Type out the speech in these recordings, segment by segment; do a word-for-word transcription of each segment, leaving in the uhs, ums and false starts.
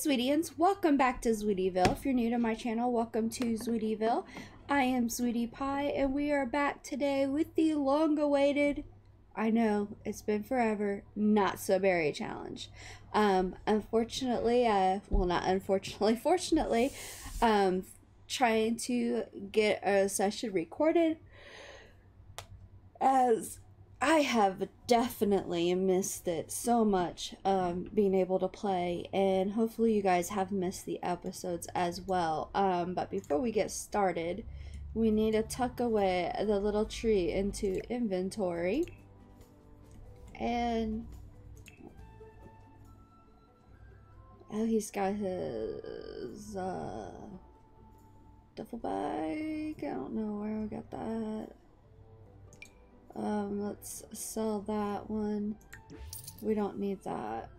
Sweetians, welcome back to Sweetieville. If you're new to my channel, welcome to Sweetieville. I am Sweetie Pie, and we are back today with the long-awaited, I know, it's been forever, not-so-berry challenge. Um, unfortunately, uh, well, not unfortunately, fortunately, um, trying to get a session recorded, as I have definitely missed it so much, um, being able to play, and hopefully you guys have missed the episodes as well. Um, but before we get started, we need to tuck away the little tree into inventory. And, oh, he's got his, uh, duffel bag. I don't know where I got that. Um, let's sell that one. We don't need that.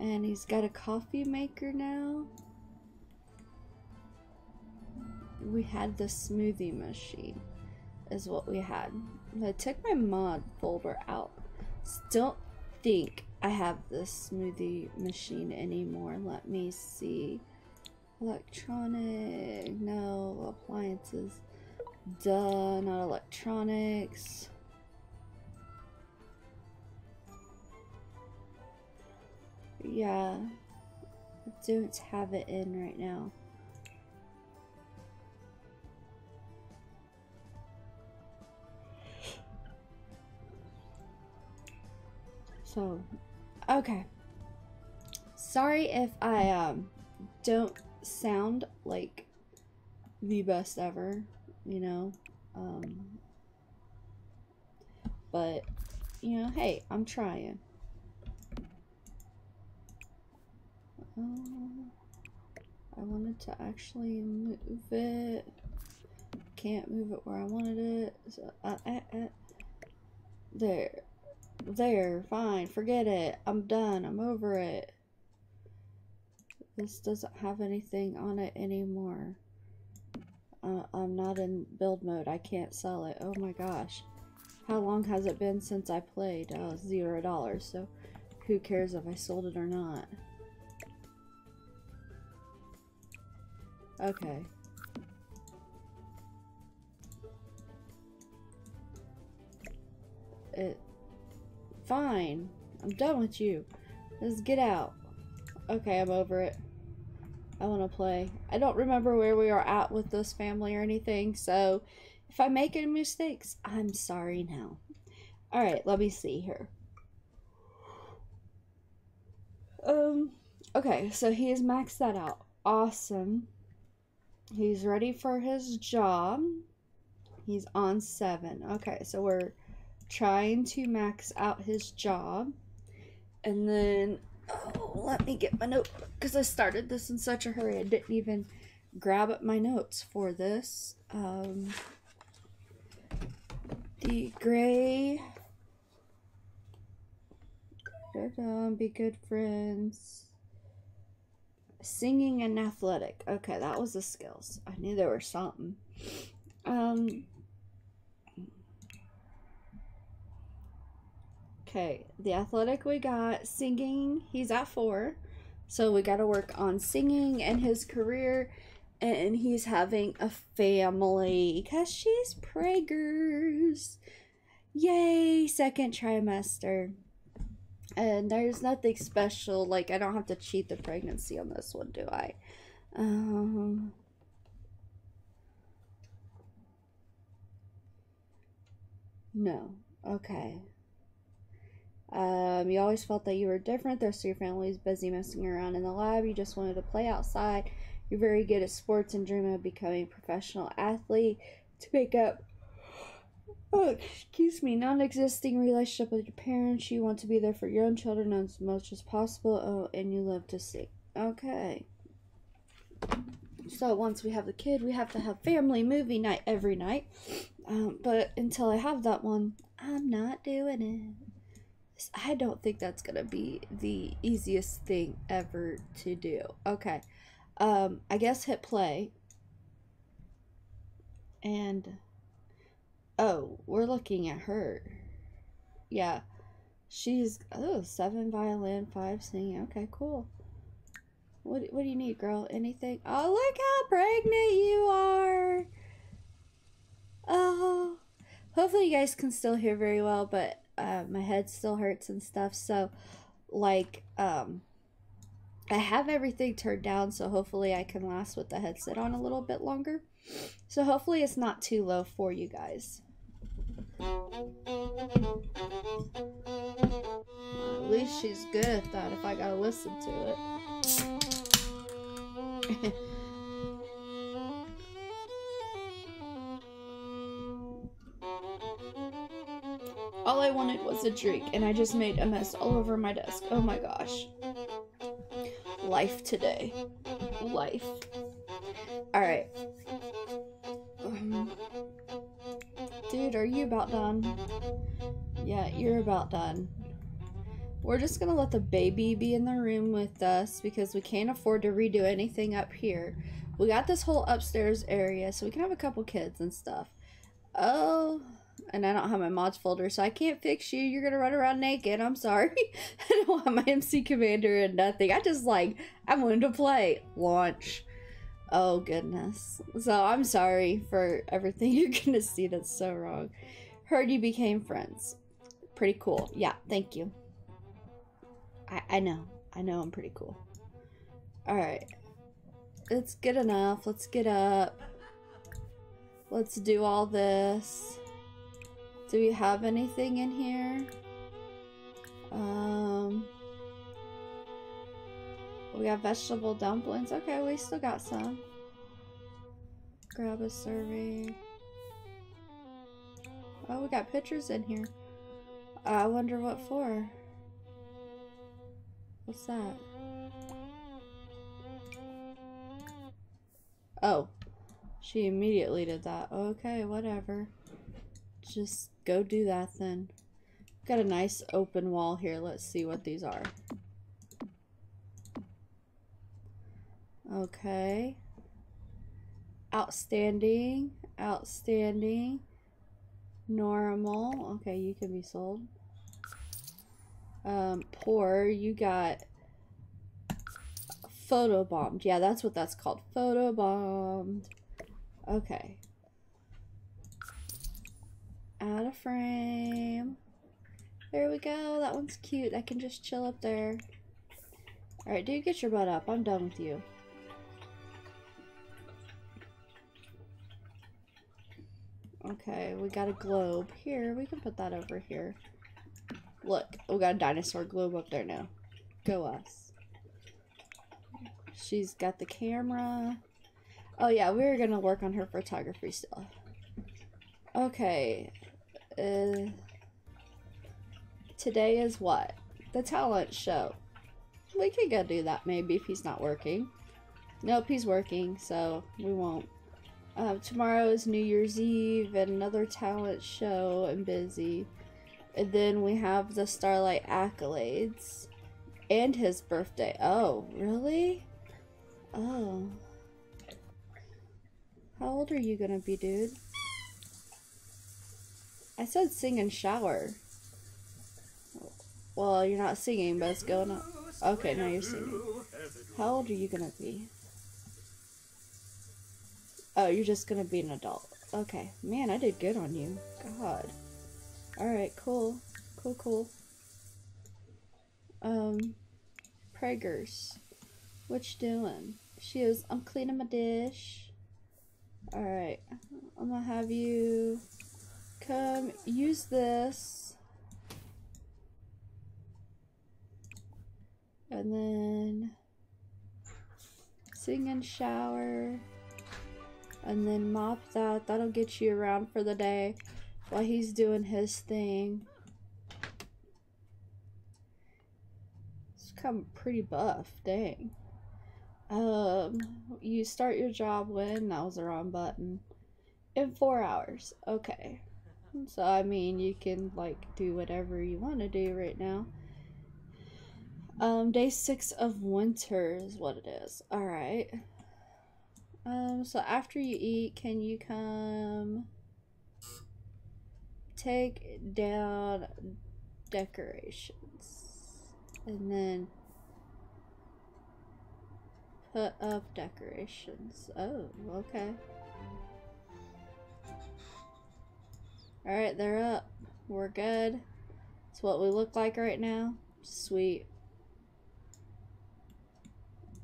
And he's got a coffee maker now. We had the smoothie machine, is what we had. I took my mod folder out. Still think I have the smoothie machine anymore. Let me see. Electronic, no, appliances. Duh, not electronics. Yeah, I don't have it in right now. So, okay. Sorry if I um don't sound like the best ever. You know, um, but, you know, hey, I'm trying. Um, I wanted to actually move it. Can't move it where I wanted it. So, uh, uh, uh. There. There. Fine. Forget it. I'm done. I'm over it. This doesn't have anything on it anymore. Uh, I'm not in build mode. I can't sell it. Oh my gosh. How long has it been since I played? Uh, zero dollars. So who cares if I sold it or not? Okay. It. Fine. I'm done with you. Let's get out. Okay, I'm over it. I want to play. I don't remember where we are at with this family or anything, so if I make any mistakes, I'm sorry now. Alright, let me see here. Um, okay, so he has maxed that out. Awesome. He's ready for his job. He's on seven. Okay, so we're trying to max out his job. And then... oh, let me get my notebook, because I started this in such a hurry I didn't even grab up my notes for this. Um, the gray, be good friends, singing and athletic. Okay, that was the skills. I knew there were something. Um, Okay, the athletic we got, singing, he's at four, so we got to work on singing and his career, and he's having a family, because she's preggers. Yay, second trimester. And there's nothing special, like I don't have to cheat the pregnancy on this one, do I? Um... No, okay. Um, you always felt that you were different. The rest of your family's busy messing around in the lab. You just wanted to play outside. You're very good at sports and dream of becoming a professional athlete to make up, oh, excuse me, non-existing relationship with your parents. You want to be there for your own children as much as possible. Oh, and you love to sing. Okay. So once we have the kid, we have to have family movie night every night. Um, but until I have that one, I'm not doing it. I don't think that's gonna be the easiest thing ever to do. Okay, um, I guess hit play and oh, we're looking at her. Yeah, she's oh seven violin, five singing. Okay, cool. What what do you need, girl? Anything? Oh, look how pregnant you are. Oh, hopefully you guys can still hear very well, but uh, my head still hurts and stuff. So, like, um, I have everything turned down, so hopefully I can last with the headset on a little bit longer. So hopefully it's not too low for you guys. Well, at least she's good at that if I gotta listen to it. All I wanted was a drink, and I just made a mess all over my desk. Oh my gosh. Life today. Life. Alright. Um, dude, are you about done? Yeah, you're about done. We're just gonna let the baby be in the room with us because we can't afford to redo anything up here. We got this whole upstairs area, so we can have a couple kids and stuff. Oh... And I don't have my mods folder, so I can't fix you. You're gonna run around naked. I'm sorry. I don't have my M C commander and nothing. I just like, I'm willing to play. Launch. Oh, goodness. So I'm sorry for everything you're gonna see that's so wrong. Heard you became friends. Pretty cool. Yeah, thank you. I, I know. I know I'm pretty cool. Alright. It's good enough. Let's get up. Let's do all this. Do we have anything in here? Um, we got vegetable dumplings. Okay, we still got some. Grab a serving. Oh, we got pictures in here. I wonder what for. What's that? Oh, she immediately did that. Okay, whatever. Just go do that then. Got a nice open wall here. Let's see what these are. Okay. Outstanding. Outstanding. Normal. Okay, you can be sold. Um, poor. You got photobombed. Yeah, that's what that's called. Photobombed. Okay. Out of frame. There we go. That one's cute. I can just chill up there. Alright, dude, get your butt up. I'm done with you. Okay, we got a globe here. We can put that over here. Look, we got a dinosaur globe up there now. Go us. She's got the camera. Oh yeah, we were gonna work on her photography still. Okay. Uh, today is what? The talent show. We could go do that maybe if he's not working. Nope, he's working, so we won't. Uh, tomorrow is New Year's Eve and another talent show and busy. And then we have the Starlight Accolades and his birthday. Oh, really? Oh. How old are you gonna be, dude? I said sing and shower. Well, you're not singing, but it's going up. Okay, now you're singing. How old are you gonna be? Oh, you're just gonna be an adult. Okay. Man, I did good on you. God. Alright, cool. Cool, cool. Um, Preggers. What you doing? She is, I'm cleaning my dish. Alright. I'm gonna have you... Come use this, and then sing and shower, and then mop that. That'll get you around for the day while he's doing his thing. It's become pretty buff, dang. Um, you start your job when? That was the wrong button. In four hours, okay. So, I mean, you can, like, do whatever you want to do right now. Um, day six of winter is what it is. Alright. Um, so after you eat, can you come take down decorations and then put up decorations? Oh, okay. Alright, they're up. We're good. It's what we look like right now. Sweet.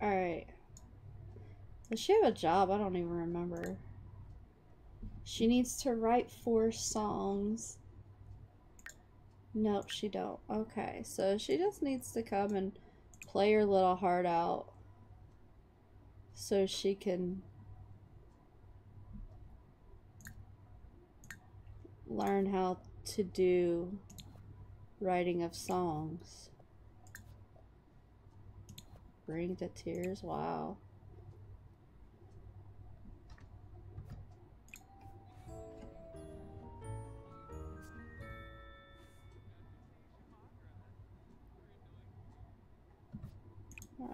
Alright. Does she have a job? I don't even remember. She needs to write four songs. Nope, she don't. Okay, so she just needs to come and play her little heart out so she can learn how to do writing of songs. Bring to tears. Wow.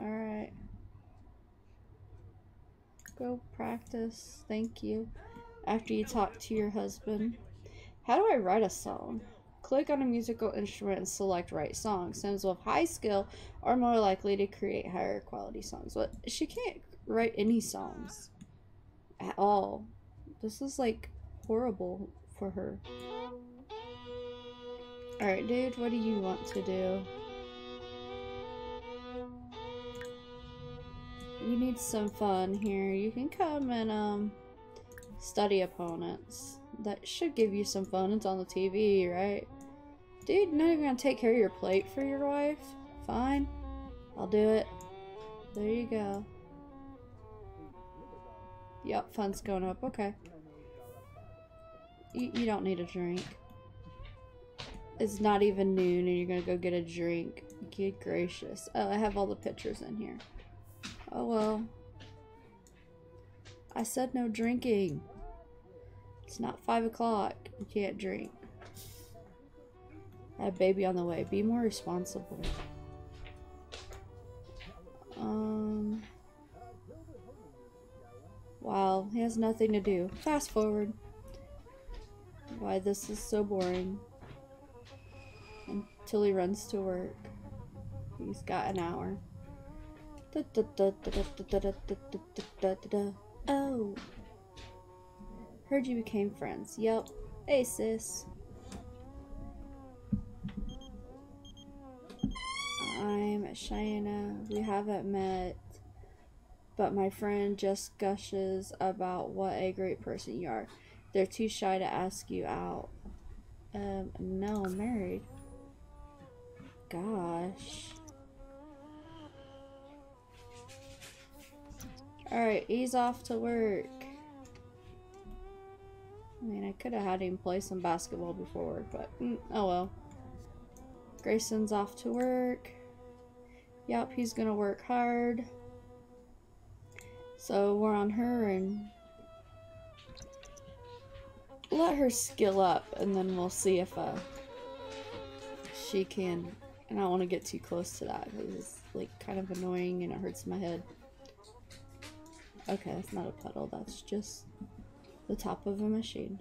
Alright. Go practice. Thank you. After you talk to your husband. How do I write a song? Click on a musical instrument and select write song. Sims with high skill are more likely to create higher quality songs. But she can't write any songs at all. This is like horrible for her. Alright, dude, what do you want to do? You need some fun here. You can come and um study opponents. That should give you some fun. It's on the T V, right? Dude, not even gonna take care of your plate for your wife? Fine. I'll do it. There you go. Yep, fun's going up. Okay. You, you don't need a drink. It's not even noon and you're gonna go get a drink. Good gracious. Oh, I have all the pictures in here. Oh well. I said no drinking. It's not five o'clock. You can't drink. I had a baby on the way. Be more responsible. Um. Wow, he has nothing to do. Fast forward. Why this is so boring. Until he runs to work. He's got an hour. Oh. Heard you became friends. Yep. Hey, sis. I'm Shayna. We haven't met, but my friend just gushes about what a great person you are. They're too shy to ask you out. Um, no, I'm married. Gosh. Alright, he's off to work. I mean, I could have had him play some basketball before, but mm, oh well. Grayson's off to work. Yep, he's gonna work hard. So we're on her and let her skill up, and then we'll see if uh, she can. And I don't want to get too close to that because it's like kind of annoying and it hurts my head. Okay, that's not a puddle. That's just the top of a machine.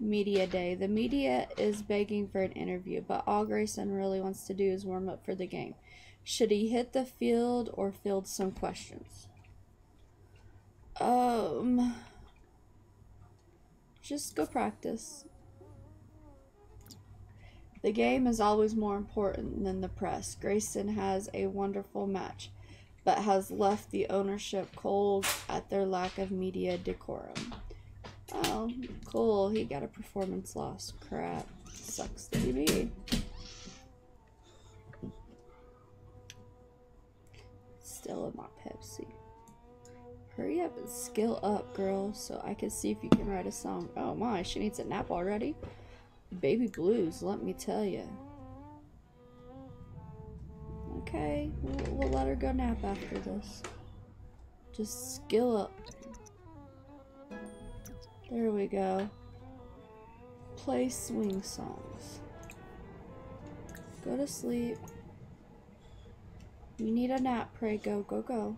Media day. The media is begging for an interview, but all Grayson really wants to do is warm up for the game. Should he hit the field or field some questions? Um, just go practice. The game is always more important than the press. Grayson has a wonderful match, but has left the ownership cold at their lack of media decorum. Oh, cool. He got a performance loss. Crap. Sucks to be. Still in my Pepsi. Hurry up and skill up, girl, so I can see if you can write a song. Oh my, she needs a nap already? Baby blues, let me tell ya. Okay, we'll, we'll let her go nap after this. Just skill up. There we go. Play swing songs. Go to sleep. You need a nap, pray. Go, go, go.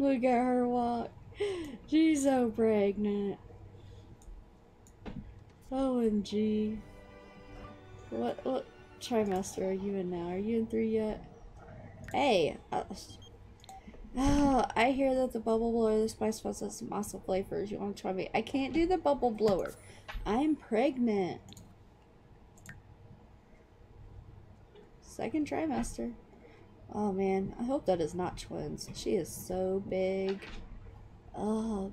Look at her walk. She's so pregnant. O M G. What, what trimester are you in now? Are you in three yet? Hey! Uh, oh, I hear that the bubble blower this spice smells has some awesome flavors. You want to try me? I can't do the bubble blower. I'm pregnant. Second trimester. Oh man, I hope that is not twins. She is so big. Ugh.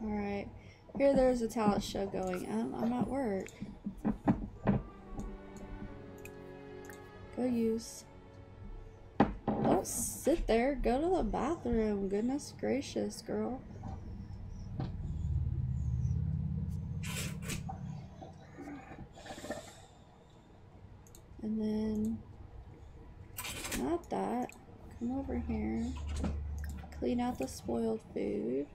Alright. Here there's a talent show going. Um, I'm at work. Go use. Don't sit there. Go to the bathroom. Goodness gracious, girl. And then, not that. Come over here. Clean out the spoiled food.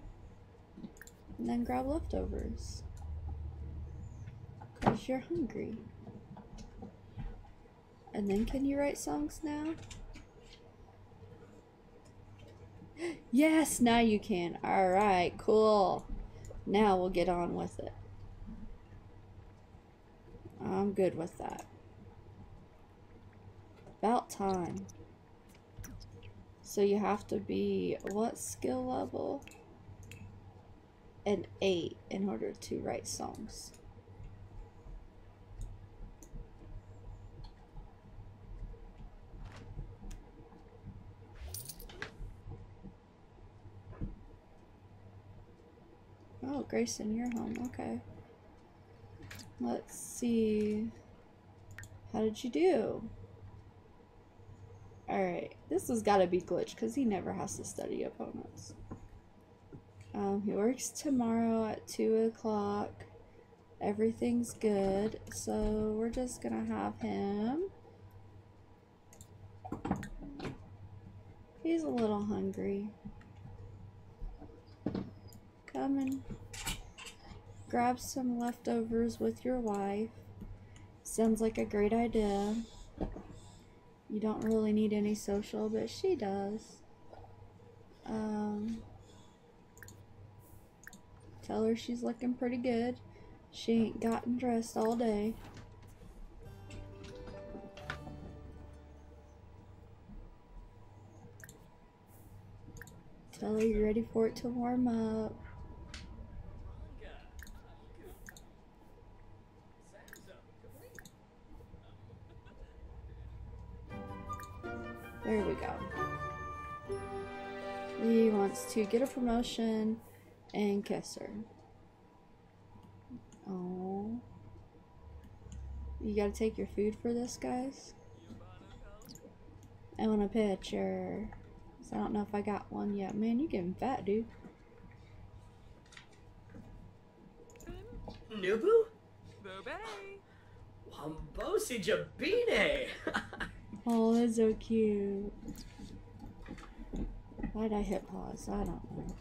And then grab leftovers. Because you're hungry. And then can you write songs now? Yes, now you can. Alright, cool. Now we'll get on with it. I'm good with that. About time. So you have to be what skill level? An eight in order to write songs. Oh, Grayson, you're home. Okay. Let's see. How did you do? Alright. This has got to be glitched because he never has to study opponents. Um, he works tomorrow at two o'clock. Everything's good. So we're just going to have him. He's a little hungry. Come and grab some leftovers with your wife. Sounds like a great idea. You don't really need any social, but she does. Um, tell her she's looking pretty good. She ain't gotten dressed all day. Tell her you're ready for it to warm up. There we go. He wants to get a promotion and kiss her. Oh, you gotta take your food for this, guys. I want a picture. I don't know if I got one yet. Man, you're getting fat, dude. Nubu? Bobe. Wambosi Jabine. Oh, that's so cute. Why'd I hit pause? I don't know.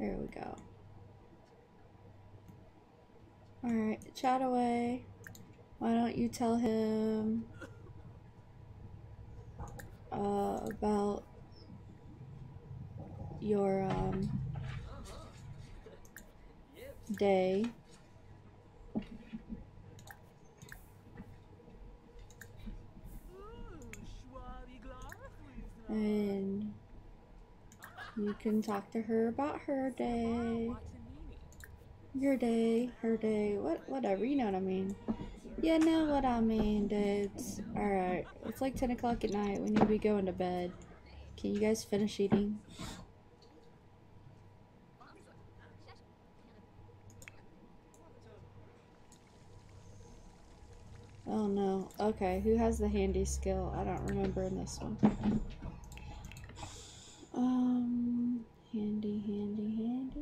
There we go. Alright, chat away. Why don't you tell him uh, about your um, day. And you can talk to her about her day, your day, her day, what, whatever, you know what I mean. You know what I mean, dudes. Alright, it's like ten o'clock at night. We need to be going to bed. Can you guys finish eating? Oh no. Okay, who has the handy skill? I don't remember in this one. Um, handy, handy, handy,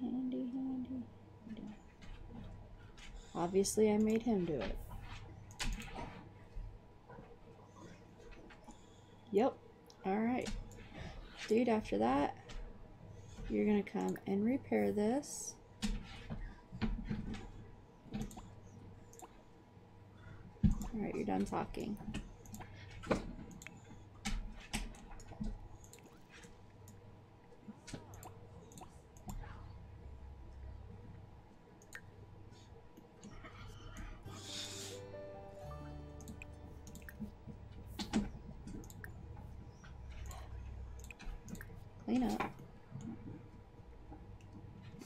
handy, handy, handy, handy. Obviously, I made him do it. Yep. Alright. Dude, after that, You're gonna come and repair this. Alright, you're done talking. Clean up.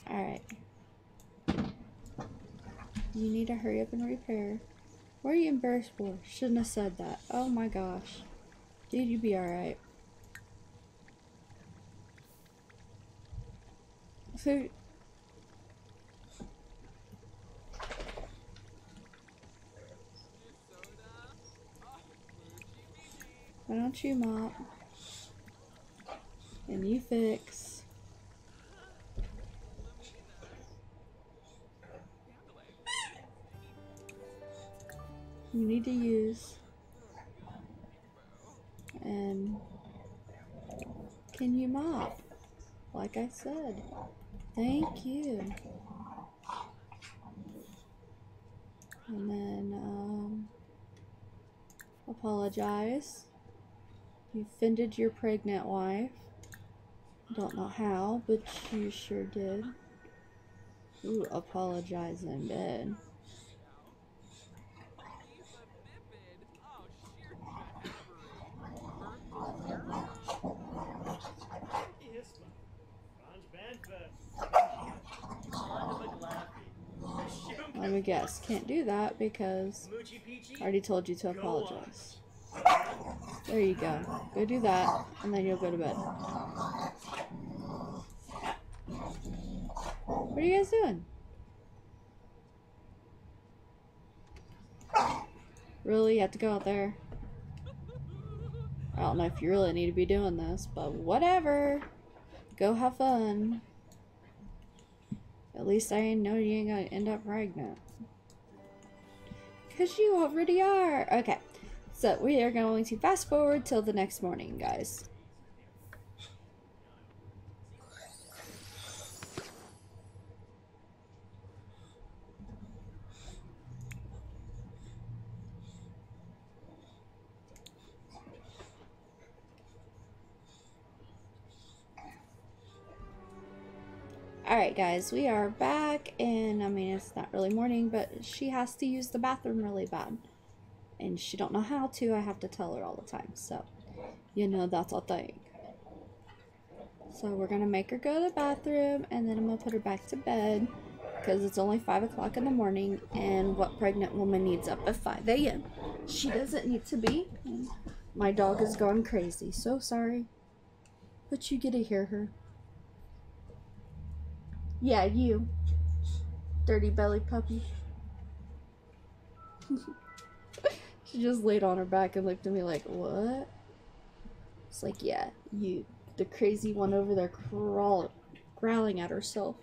Alright. You need to hurry up and repair. What are you embarrassed for? Shouldn't have said that. Oh my gosh. Dude, you'd be alright. Food. Why don't you mop? And you fix. You need to use. And can you mop? Like I said. Thank you. And then um apologize. You offended your pregnant wife. Don't know how, but you sure did. Ooh, apologize in bed. Let me guess, can't do that because I already told you to apologize. There you go. Go do that, and then you'll go to bed. What are you guys doing? Really? You have to go out there? I don't know if you really need to be doing this, but whatever. Go have fun. At least I know you ain't gonna end up pregnant. Because you already are. Okay. So we are going to fast forward till the next morning, guys. Alright guys, we are back, and I mean it's not really morning, but she has to use the bathroom really bad. And she don't know how to, I have to tell her all the time, so, you know, that's a thing. So we're gonna make her go to the bathroom, and then I'm gonna put her back to bed, because it's only five o'clock in the morning, and what pregnant woman needs up at five A M? She doesn't need to be. My dog is going crazy, so sorry, but you get to hear her. Yeah, you. Dirty belly puppy. She just laid on her back and looked at me like, what? It's like, yeah, you. The crazy one over there crawl, growling at herself.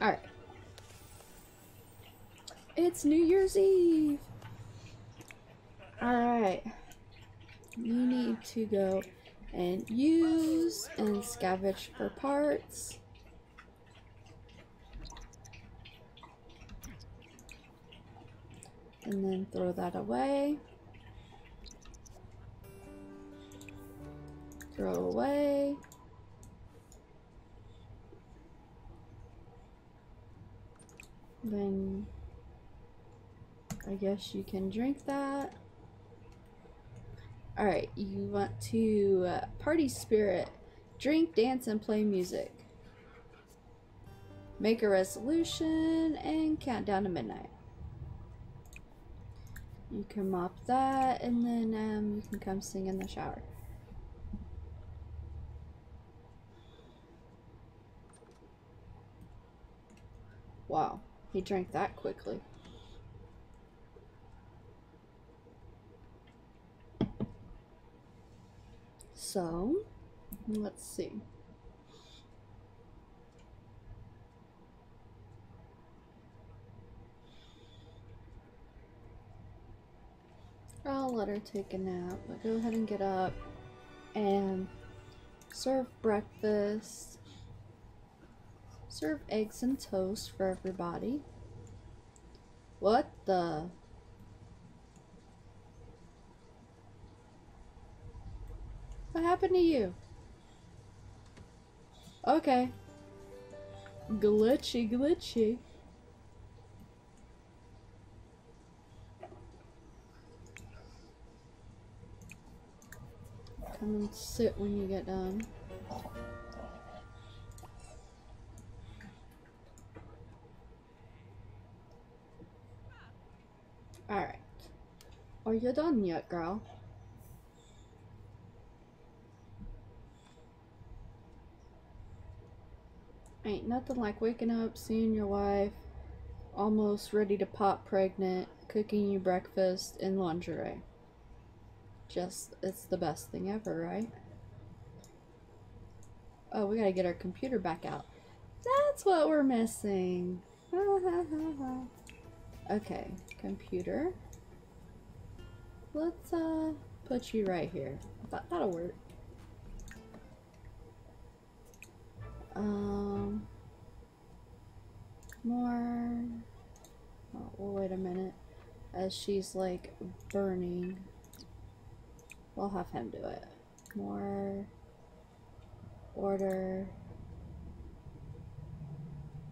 Alright. It's New Year's Eve! Alright. You need to go and use and scavenge for parts. And then throw that away. Throw away. Then I guess you can drink that. Alright, you want to uh, party spirit, drink, dance, and play music. Make a resolution and count down to midnight. You can mop that, and then um, you can come sing in the shower. Wow, he drank that quickly. So, let's see. I'll let her take a nap, but go ahead and get up and serve breakfast. Serve eggs and toast for everybody. What the? What happened to you? Okay. Glitchy, glitchy. Come and sit when you get done. Alright. Are you done yet, girl? Ain't nothing like waking up, seeing your wife almost ready to pop pregnant, cooking you breakfast in lingerie. Just, it's the best thing ever, right? Oh, we gotta get our computer back out. That's what we're missing. Okay, computer. Let's uh, put you right here. That, that'll work. Um, more, oh, well, wait a minute, as she's like burning, we'll have him do it. More, order,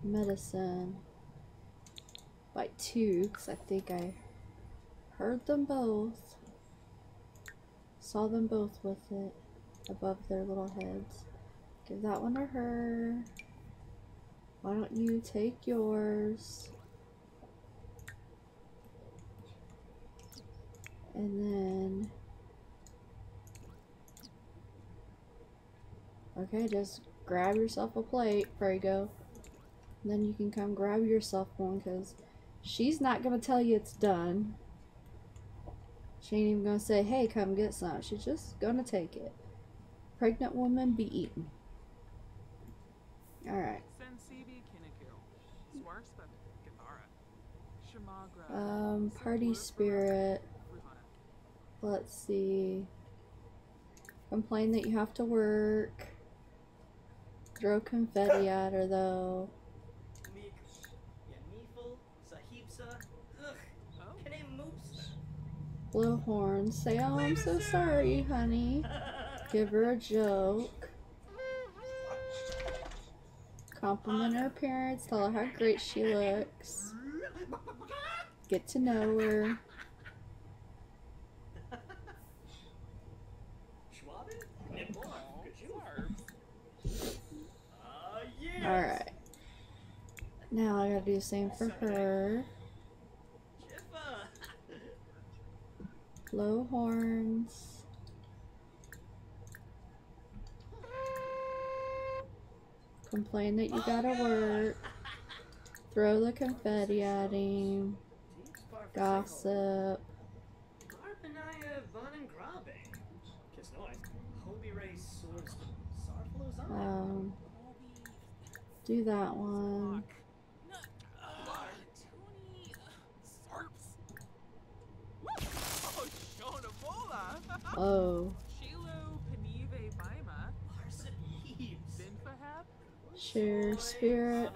medicine, by two, because I think I heard them both, saw them both with it above their little heads. Give that one to her. Why don't you take yours? And then... okay, just grab yourself a plate. There you go. And then you can come grab yourself one, because she's not going to tell you it's done. She ain't even going to say, hey, come get some. She's just going to take it. Pregnant woman, be eaten. Alright. Um, party spirit. Let's see. Complain that you have to work. Throw confetti at her, though. Blow horn. Say, oh, I'm so sorry, honey. Give her a joke. Compliment her appearance, tell her how great she looks. Get to know her. Alright. Now I gotta do the same for her. Blow horns. Complain that you gotta work. Throw the confetti at him. Gossip. Um, do that one. Oh. Share spirit.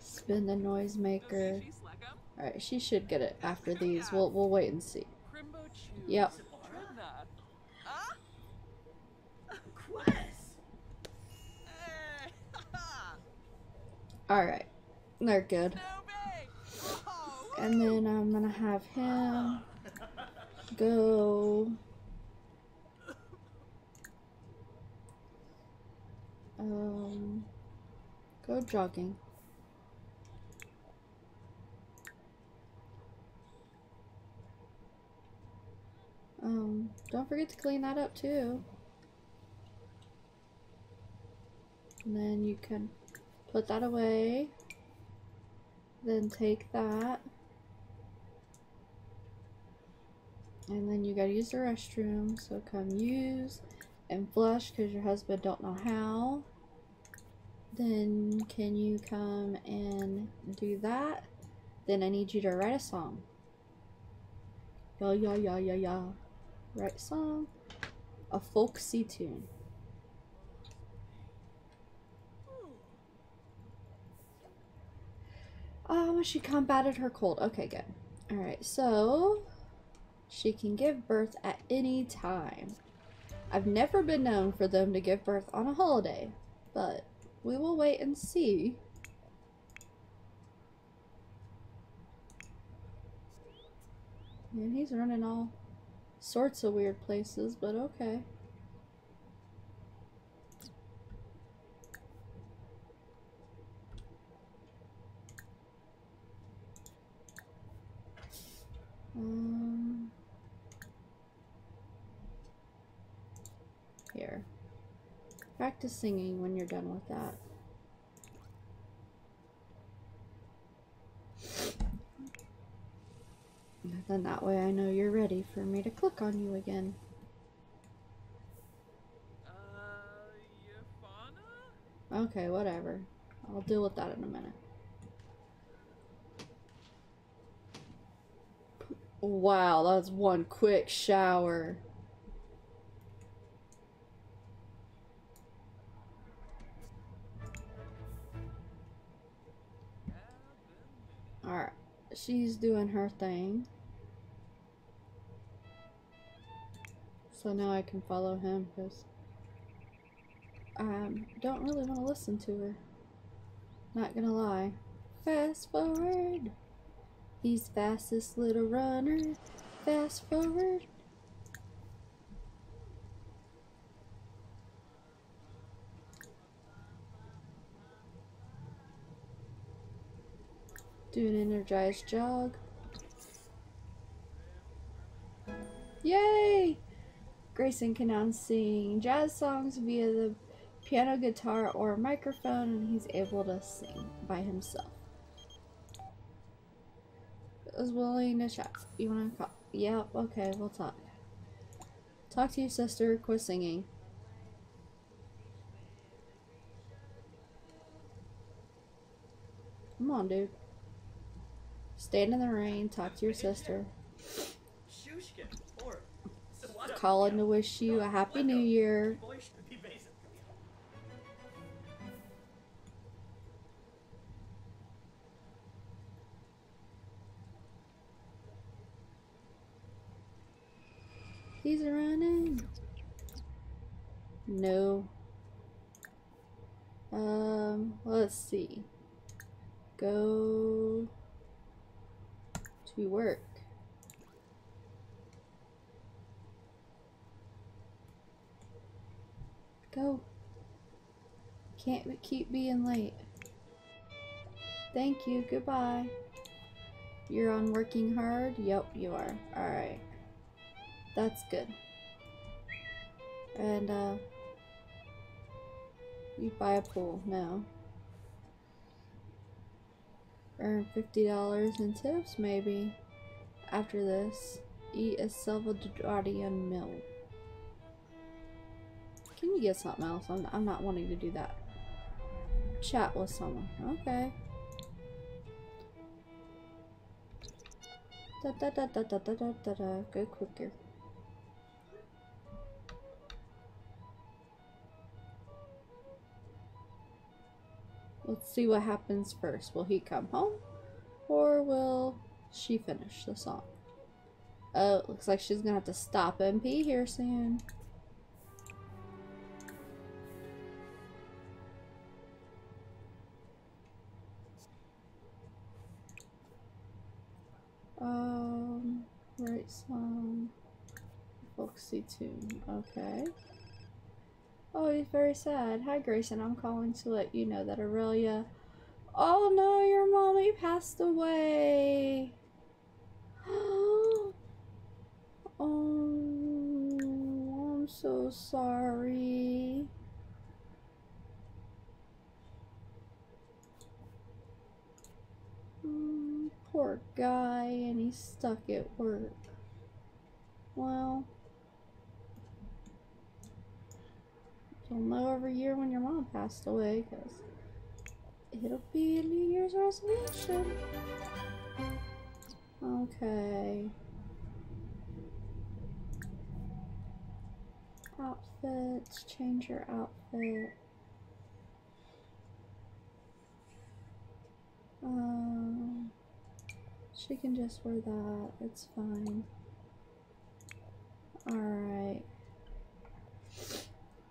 Spin the noisemaker. Alright, she should get it after these. We'll we'll wait and see. Yep. Alright. They're good. And then I'm gonna have him go. Um, go jogging. Um, don't forget to clean that up too. And then you can put that away. Then take that. And then you gotta use the restroom, so come use and flush because your husband don't know how. Then can you come and do that? Then I need you to write a song. Yo, yo, yo, yo, yo. Write a song. A folksy tune. Oh, she combated her cold. Okay, good. Alright, so she can give birth at any time. I've never been known for them to give birth on a holiday, but we will wait and see. And he's running all sorts of weird places, but okay. Um, here. Practice singing when you're done with that. And then that way I know you're ready for me to click on you again. Uh, Yvonne? Okay, whatever. I'll deal with that in a minute. Wow, that was one quick shower. Alright, she's doing her thing. So now I can follow him because I um, don't really want to listen to her. Not gonna lie. Fast forward. He's fastest little runner. Fast forward. Do an energized jog. Yay! Grayson can now sing jazz songs via the piano, guitar, or microphone, and he's able to sing by himself. Is willing to chat. You want to call? Yep. Yeah, okay, we'll talk. Talk to your sister. Quit singing. Come on, dude. Stand in the rain. Talk to your sister. Calling to wish you a happy new year. He's running. No. Um, let's see. Go to work. Go. Can't keep being late. Thank you. Goodbye. You're on working hard? Yep, you are. Alright. That's good. And, uh, you buy a pool. No. Earn fifty dollars in tips, maybe. After this, eat a Salvadorian meal. Can you get something else? I'm, I'm not wanting to do that. Chat with someone. Okay. Da da da da da da da da da. Go quicker. Let's see what happens first. Will he come home? Or will she finish the song? Oh, it looks like she's gonna have to stop and pee here soon. Um, write song. Folksy tune. Okay. Oh, he's very sad. Hi, Grayson. I'm calling to let you know that Aurelia... Oh no, your mommy passed away! Oh, I'm so sorry. Mm, poor guy, and he's stuck at work. Well... You'll know every year when your mom passed away, because it'll be a New Year's resolution. Okay. Outfits, change your outfit. Um, she can just wear that, it's fine. Alright.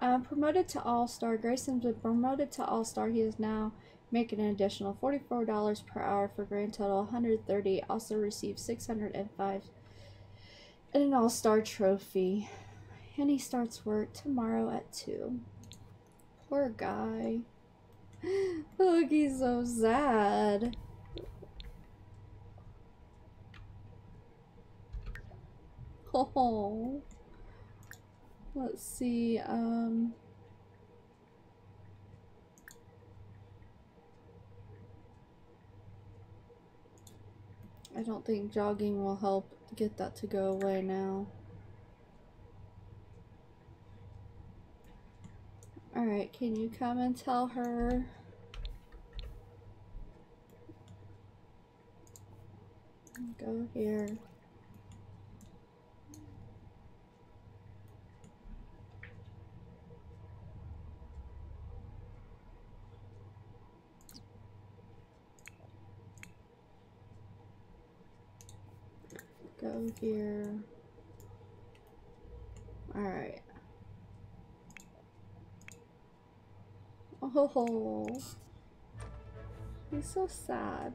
Um, promoted to All-Star. Grayson's been promoted to All-Star. He is now making an additional forty-four dollars per hour for grand total one hundred thirty dollars. Also received six hundred five dollars and an All-Star trophy. And he starts work tomorrow at two. Poor guy. Look, he's so sad. Oh. Let's see, um... I don't think jogging will help get that to go away now. Alright, can you come and tell her? Go here. Go here. Alright. Oh, he's so sad.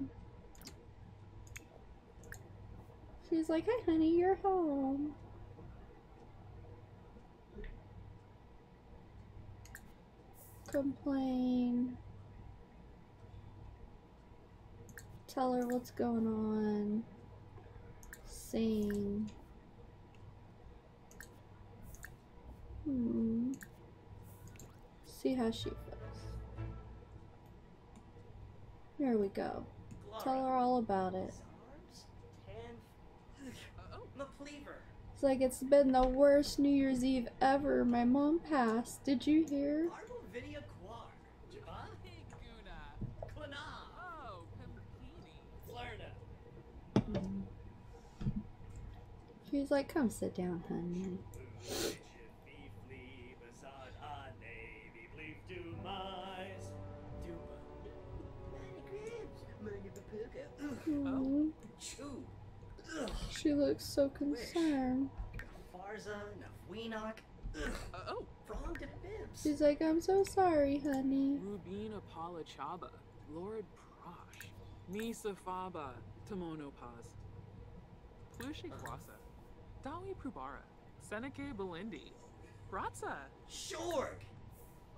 She's like, "Hi, honey, you're home." Complain. Tell her what's going on. Sing. Hmm. See how she feels. Here we go. Tell her all about it. It's like, it's been the worst New Year's Eve ever. My mom passed. Did you hear? She's like, come sit down, honey. Mm. Oh. She looks so concerned. She's like, I'm so sorry, honey. Rubina Palachaba, Lord Prosh, Nisa Faba, Tamono Paz, Plushi Kwasa, Dawi Prubara, Seneke Belindi, Bratza, Shorg.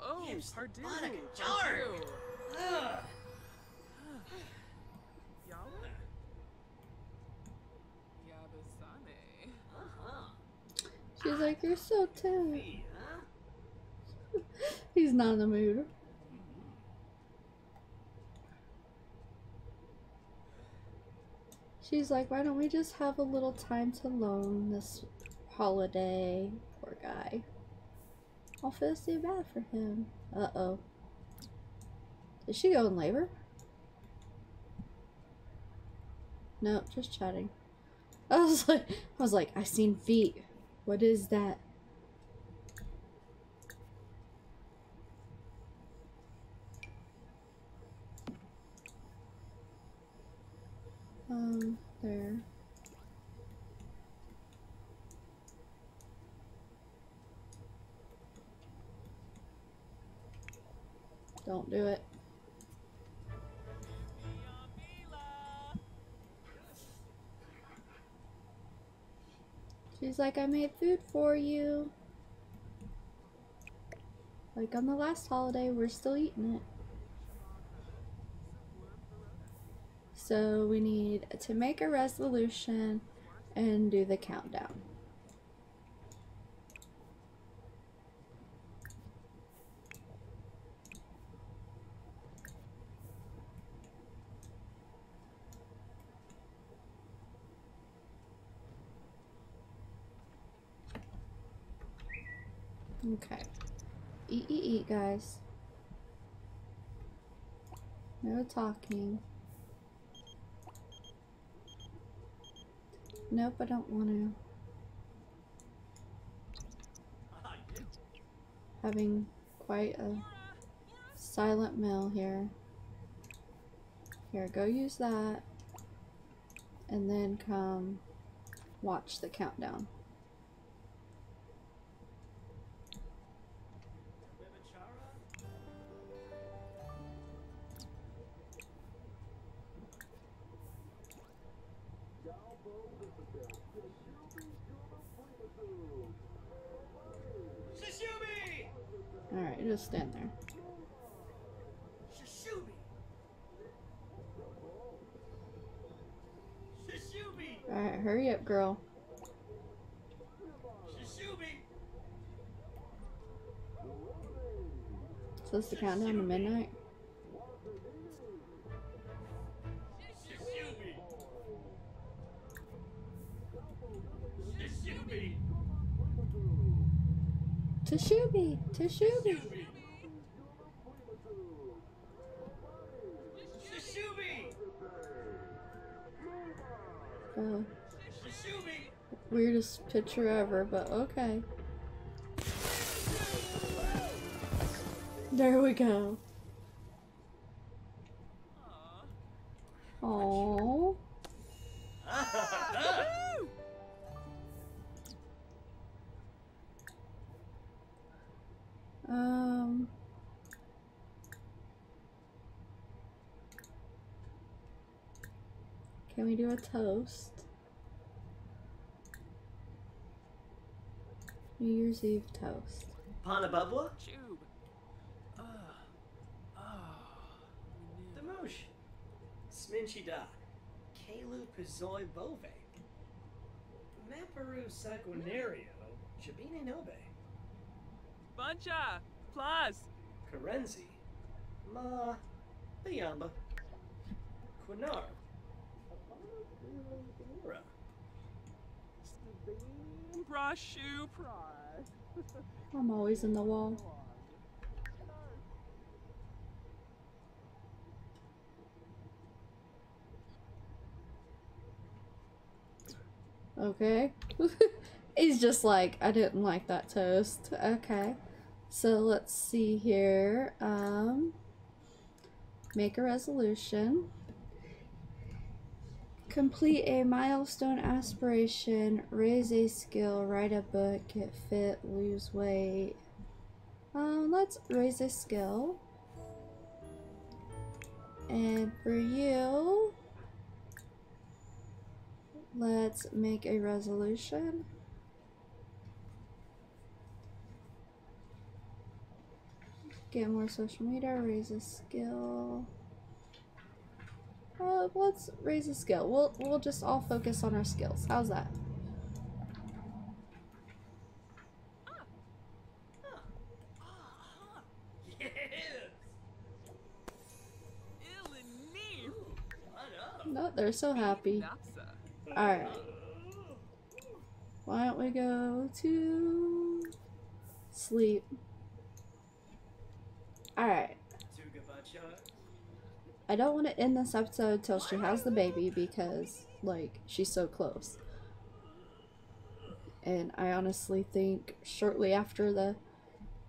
Oh, Pardu, Jarg. She's like, you're so tired. He's not in the mood. She's like, why don't we just have a little time to loan this holiday? Poor guy. I'll feel so bad for him. Uh-oh. Did she go in labor? Nope, just chatting. I was like, I was like, I seen feet. What is that? Um, there. Don't do it. She's like, I made food for you. Like on the last holiday, we're still eating it. So we need to make a resolution and do the countdown. Okay. Eat, eat, eat, guys. No talking. Nope, I don't want to. Having quite a silent mill here. Here, go use that. And then come watch the countdown. Alright, you just stand there. Alright, hurry up, girl. So it's the countdown to midnight? Teshubi! Teshubi! Oh. Weirdest picture ever, but okay. There we go. Aww. Um. Can we do a toast? New Year's Eve toast. Panababla? Tube. Ah. Uh, oh. Damush. Sminchida. Kalu Pizoi Bove. Maparu Sagunario. Jabine Nobe. Buncha! Plus! Karenzi. Ma. Bayamba. Quinar. Laura. Brashu Pry. I'm always in the wall. Okay. He's just like, I didn't like that toast. Okay. So let's see here. Um, make a resolution. Complete a milestone aspiration, raise a skill, write a book, get fit, lose weight. Um, let's raise a skill. And for you, let's make a resolution. Get more social media, raise a skill. Uh, let's raise a skill. We'll we'll just all focus on our skills. How's that? Ah. Ah. Ah. Yes. No, they're so happy. All right. Why don't we go to sleep? All right. I don't want to end this episode till she has the baby because, like, she's so close. And I honestly think shortly after the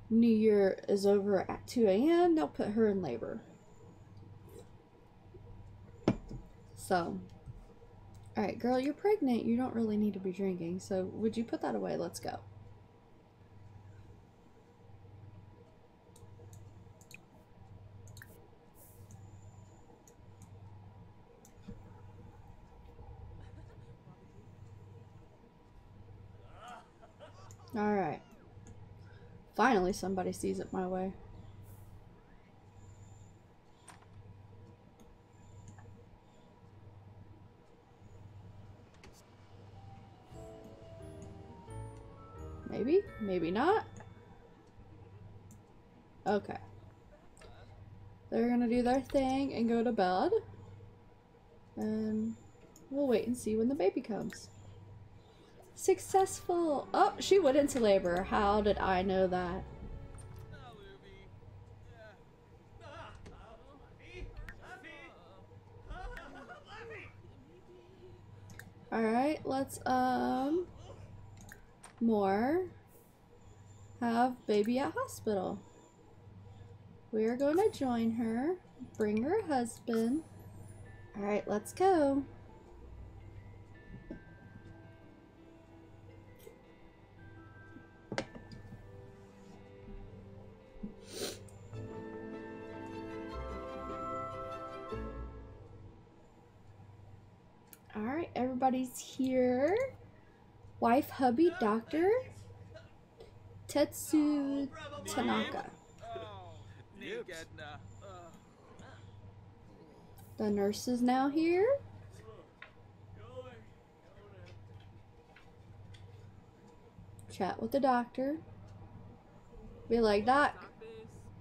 new year is over at two A M, they'll put her in labor. So, alright, girl, you're pregnant. You don't really need to be drinking, so would you put that away? Let's go. Alright. Finally somebody sees it my way. Maybe? Maybe not? Okay. They're gonna do their thing and go to bed. And we'll wait and see when the baby comes. Successful! Oh, she went into labor. How did I know that? All Alright, let's, um, more have baby at hospital. We're going to join her, bring her husband. Alright, let's go. Alright, everybody's here. Wife, hubby, doctor, Tetsu Tanaka. The nurse is now here. Chat with the doctor. Be like, Doc,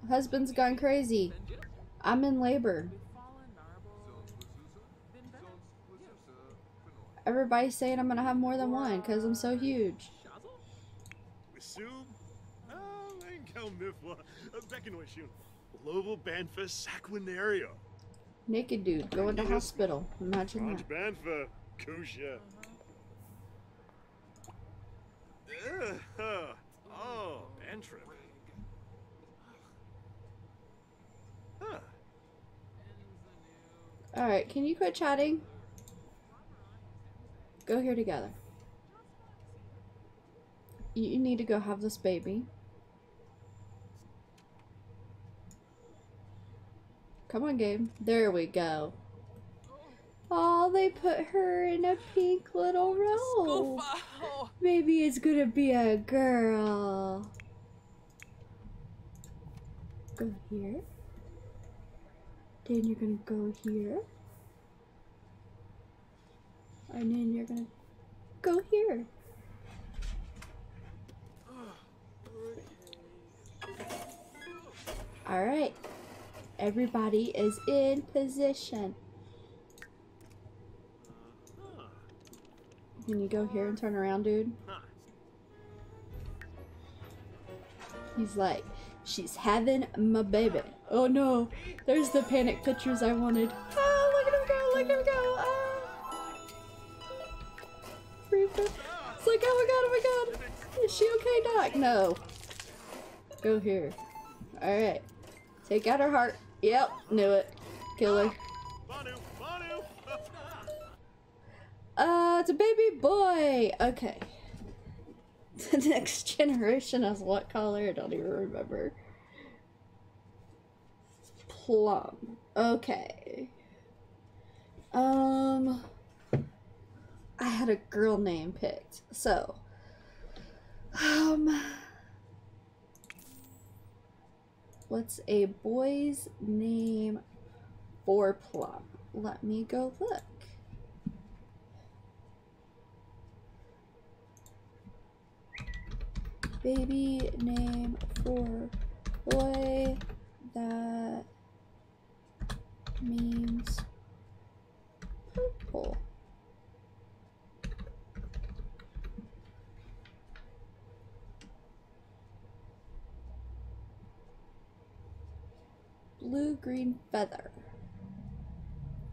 husband's gone crazy. I'm in labor. Everybody's saying I'm gonna have more than one because I'm so huge. Naked dude going to hospital. Imagine that. Oh, all right, can you quit chatting? Go here together. You need to go have this baby. Come on, game. There we go. Oh, they put her in a pink little robe. Baby is gonna be a girl. Go here. Then you're gonna go here. And then you're gonna go here. All right. Everybody is in position. Can you go here and turn around, dude? He's like, she's having my baby. Oh no, there's the panic pictures I wanted. Oh, look at him go, look at him go. Oh. It's like, oh my god, oh my god. Is she okay, Doc? No. Go here. All right. Take out her heart. Yep, knew it. Kill her. Uh, it's a baby boy. Okay. The next generation is what color? I don't even remember. Plum. Okay. Um, I had a girl name picked. So, um, what's a boy's name for Plum? Let me go look. Baby name for boy that means purple. Blue green feather.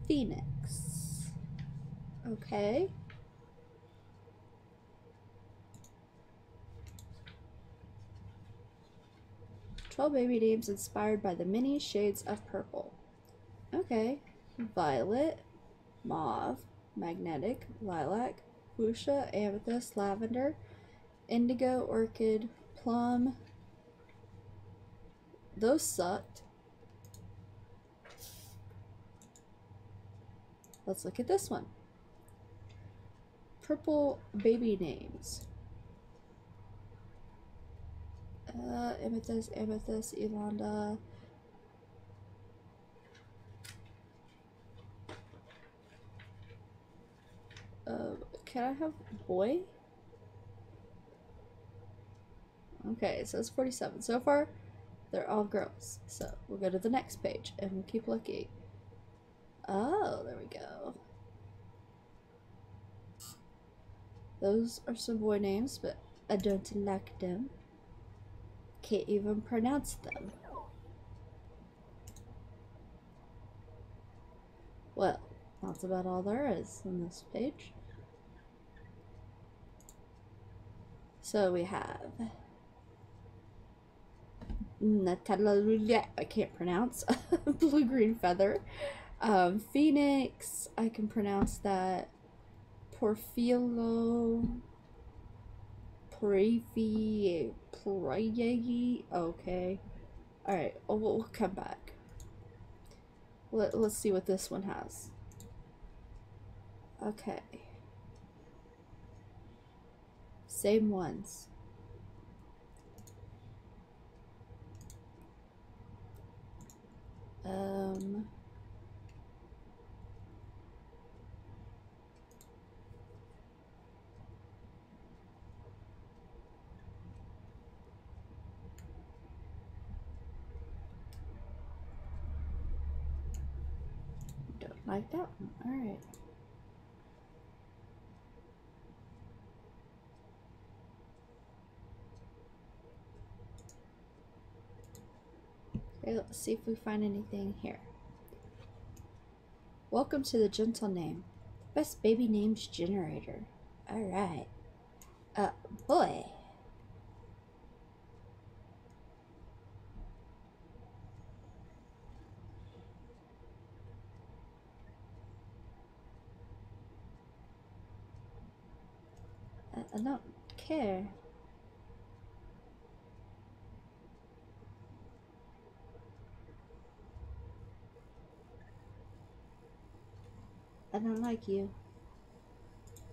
Phoenix. Okay. twelve baby names inspired by the many shades of purple. Okay. Violet, mauve, magnetic, lilac, fuchsia, amethyst, lavender, indigo, orchid, plum. Those sucked. Let's look at this one. Purple baby names. Uh, amethyst, amethyst, Elanda. Uh, can I have boy? Okay, so it's forty-seven. So far, they're all girls. So we'll go to the next page and we'll keep looking. Oh, there we go. Those are some boy names, but I don't like them. Can't even pronounce them. Well, that's about all there is on this page. So we have Natalia, I can't pronounce, Blue Green Feather, um, Phoenix, I can pronounce that, Porfilo, Porefi, Plorayegi, okay, alright, we'll, we'll come back. Let, let's see what this one has. Okay. Same ones. Um... Don't like that one. Alright. Okay, let's see if we find anything here. Welcome to the gentle name. Best baby names generator. Alright. Uh, boy. I, I don't care. I don't like you.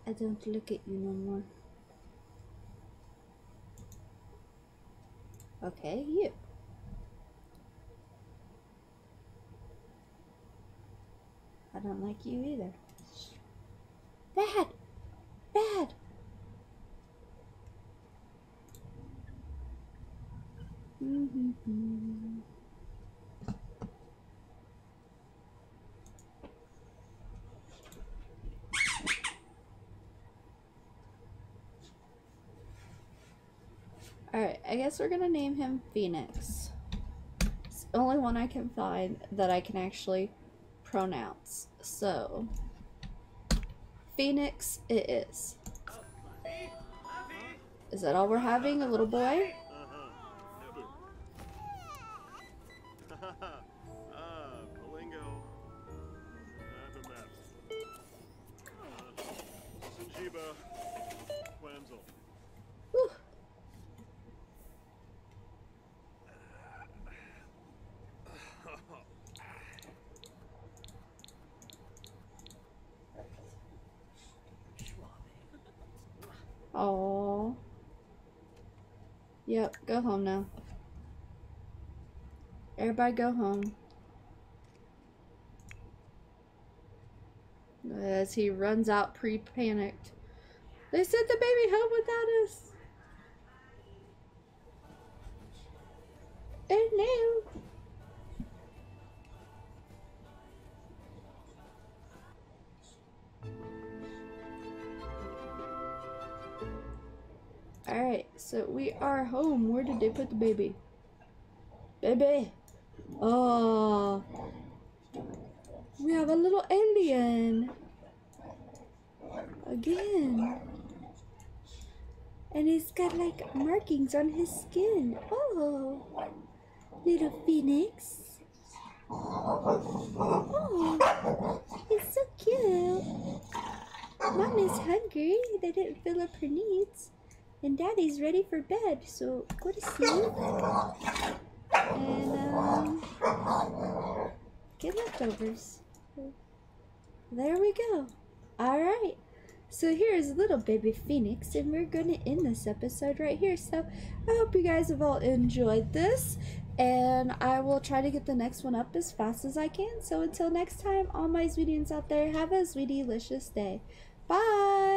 I don't look at you no more. Okay, you. I don't like you either. Bad! Bad! Mm-hmm. Alright, I guess we're gonna name him Phoenix. It's the only one I can find that I can actually pronounce. So, Phoenix it is. Is that all we're having, a little boy? Oh, yep, go home now. Everybody go home. As he runs out pre-panicked. They sent the baby home without us. Oh no. Alright, so we are home. Where did they put the baby? Baby! Oh! We have a little alien! Again! And he's got like markings on his skin. Oh! Little Phoenix! Oh! He's so cute! Mom is hungry. They didn't fill up her needs. And Daddy's ready for bed, so go to sleep. And um, get leftovers. There we go. Alright. So here's little baby Phoenix, and we're gonna end this episode right here. So I hope you guys have all enjoyed this. And I will try to get the next one up as fast as I can. So until next time, all my sweeties out there, have a sweetie-licious day. Bye!